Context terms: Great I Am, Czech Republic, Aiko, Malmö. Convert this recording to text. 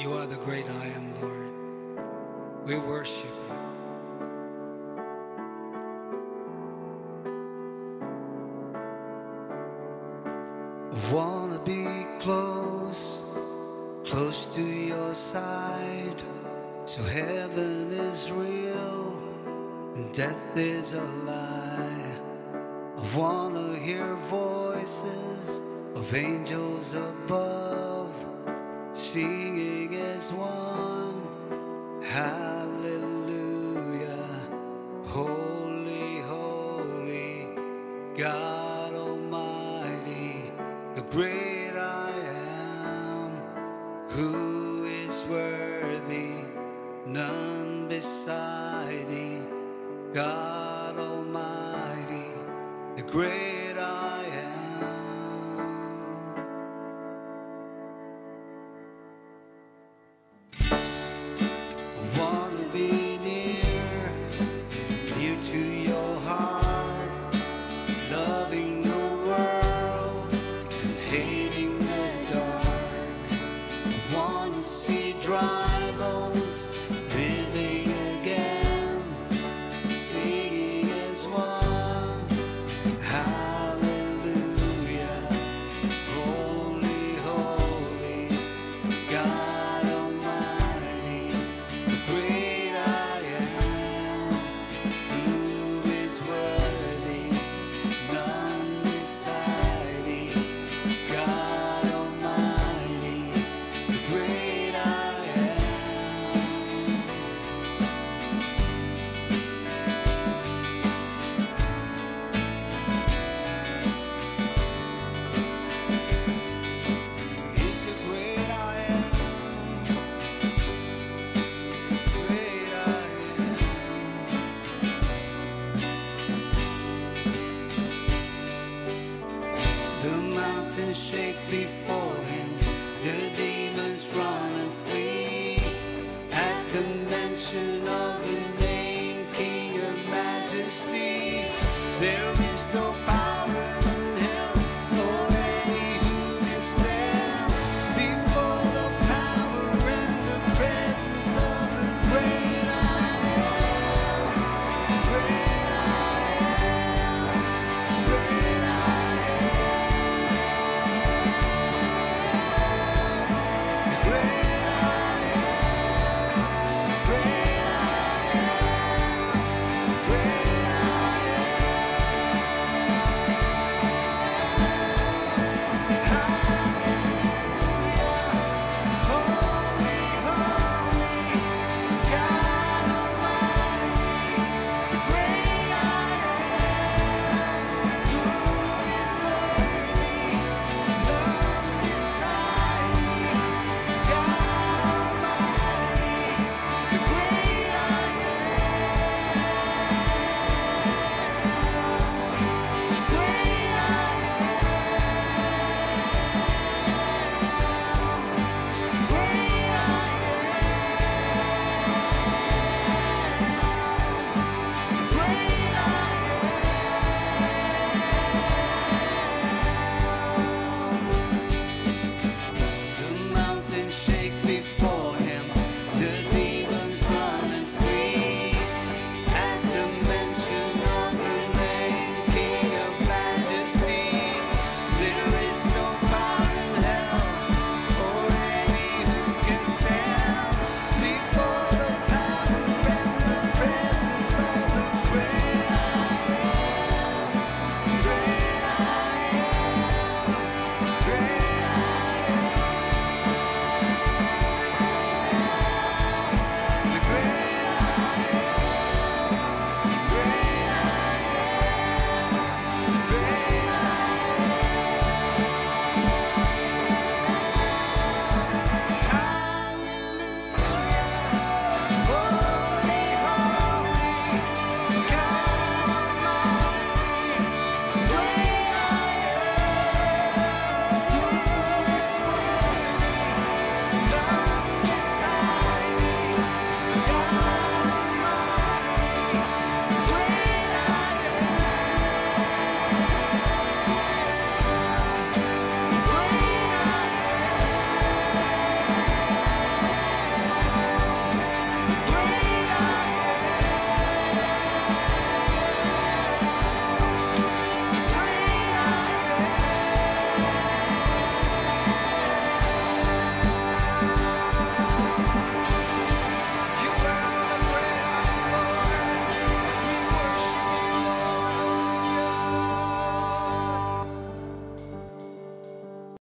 You are the great I am, Lord. We worship you. I wanna be close, close to your side, so heaven is real and death is a lie. I wanna hear voices of angels above, singing as one, hallelujah. Holy, holy God Almighty, the great I am, who is worthy, none beside thee. God Almighty, the great I am. I wanna be near, near to your heart, loving the world and hating the dark. I wanna see dry bones living again, singing as one. And shake before him, the demons run and flee at the mention of the name King of Majesty. There is no power.